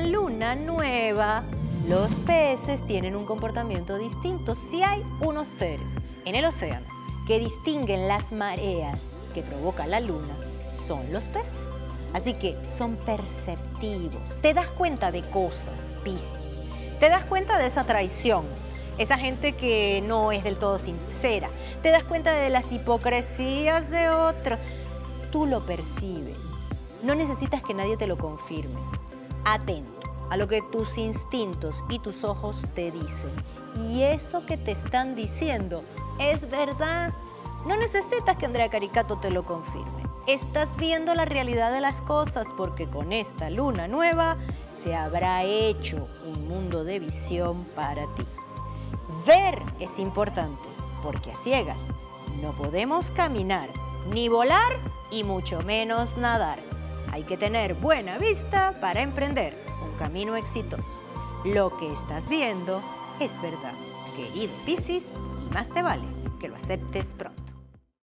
la luna nueva, los peces tienen un comportamiento distinto. Si hay unos seres en el océano que distinguen las mareas que provoca la luna, son los peces. Así que son perceptivos. Te das cuenta de cosas, Piscis. Te das cuenta de esa traición, esa gente que no es del todo sincera. Te das cuenta de las hipocresías de otros. Tú lo percibes. No necesitas que nadie te lo confirme. Atento a lo que tus instintos y tus ojos te dicen. Y eso que te están diciendo es verdad. No necesitas que Andrea Caricato te lo confirme. Estás viendo la realidad de las cosas porque con esta luna nueva se habrá hecho un mundo de visión para ti. Ver es importante porque a ciegas no podemos caminar, ni volar y mucho menos nadar. Hay que tener buena vista para emprender un camino exitoso. Lo que estás viendo es verdad, querido Piscis, y más te vale que lo aceptes pronto.